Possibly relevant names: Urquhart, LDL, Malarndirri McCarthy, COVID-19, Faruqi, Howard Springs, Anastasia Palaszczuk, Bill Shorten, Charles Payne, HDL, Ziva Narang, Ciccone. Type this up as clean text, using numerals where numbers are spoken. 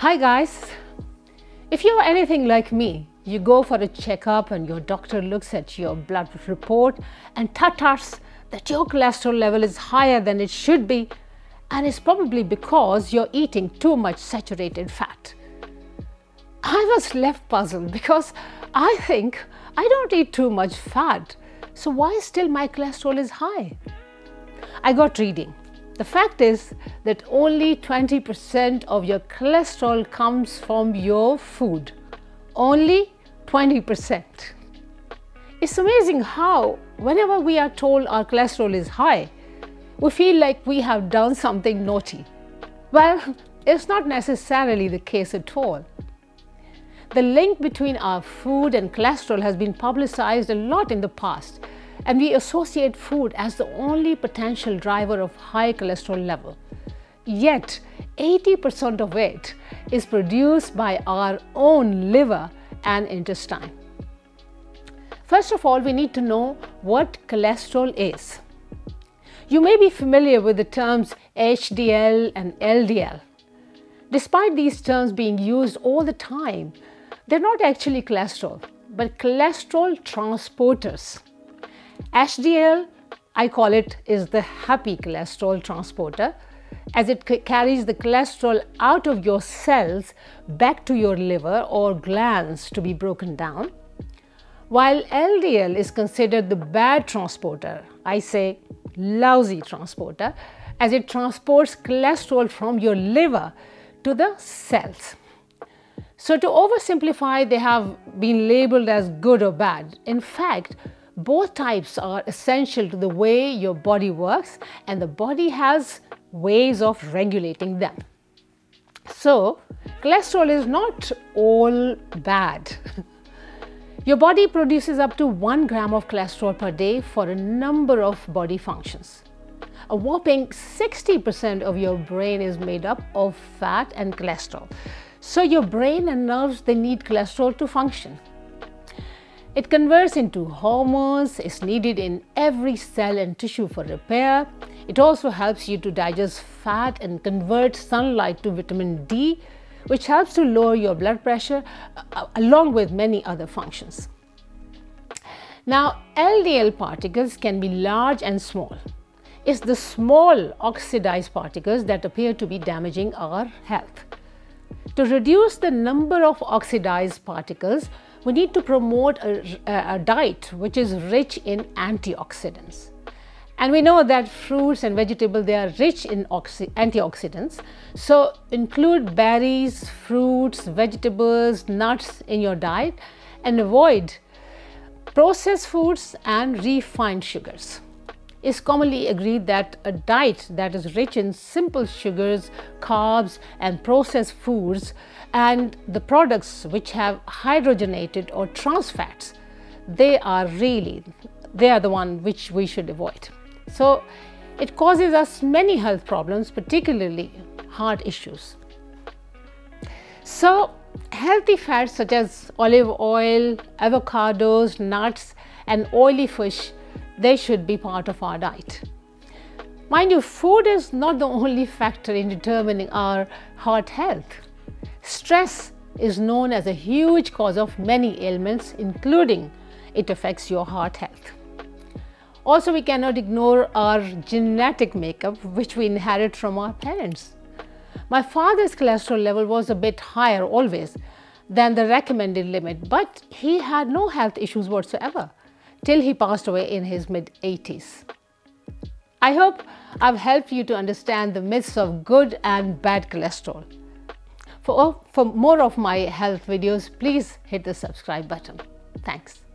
Hi guys, if you're anything like me, you go for a checkup and your doctor looks at your blood report and tuts that your cholesterol level is higher than it should be, and it's probably because you're eating too much saturated fat. I was left puzzled because I think I don't eat too much fat, so why still my cholesterol is high? I got reading. The fact is that only 20% of your cholesterol comes from your food. Only 20%. It's amazing how whenever we are told our cholesterol is high, we feel like we have done something naughty. Well, it's not necessarily the case at all. The link between our food and cholesterol has been publicized a lot in the past, and we associate food as the only potential driver of high cholesterol level. Yet, 80% of it is produced by our own liver and intestine. First of all, we need to know what cholesterol is. You may be familiar with the terms HDL and LDL. Despite these terms being used all the time, they're not actually cholesterol, but cholesterol transporters. HDL, I call it, is the happy cholesterol transporter, as it carries the cholesterol out of your cells back to your liver or glands to be broken down, while LDL is considered the bad transporter, I say lousy transporter, as it transports cholesterol from your liver to the cells. So to oversimplify, they have been labeled as good or bad. In fact, both types are essential to the way your body works, and the body has ways of regulating them. So, cholesterol is not all bad. Your body produces up to 1 gram of cholesterol per day for a number of body functions. A whopping 60% of your brain is made up of fat and cholesterol. So your brain and nerves, they need cholesterol to function. It converts into hormones, is needed in every cell and tissue for repair. It also helps you to digest fat and convert sunlight to vitamin D, which helps to lower your blood pressure, along with many other functions. Now, LDL particles can be large and small. It's the small oxidized particles that appear to be damaging our health. To reduce the number of oxidized particles, we need to promote a diet which is rich in antioxidants. And we know that fruits and vegetables, they are rich in antioxidants. So include berries, fruits, vegetables, nuts in your diet, and avoid processed foods and refined sugars. It's commonly agreed that a diet that is rich in simple sugars, carbs, and processed foods, and the products which have hydrogenated or trans fats, they are the one which we should avoid. So it causes us many health problems, particularly heart issues. So healthy fats such as olive oil, avocados, nuts, and oily fish, they should be part of our diet. Mind you, food is not the only factor in determining our heart health. Stress is known as a huge cause of many ailments, including it affects your heart health. Also, we cannot ignore our genetic makeup, which we inherit from our parents. My father's cholesterol level was a bit higher always than the recommended limit, but he had no health issues whatsoever till he passed away in his mid-80s. I hope I've helped you to understand the myths of good and bad cholesterol. For more of my health videos, please hit the subscribe button. Thanks.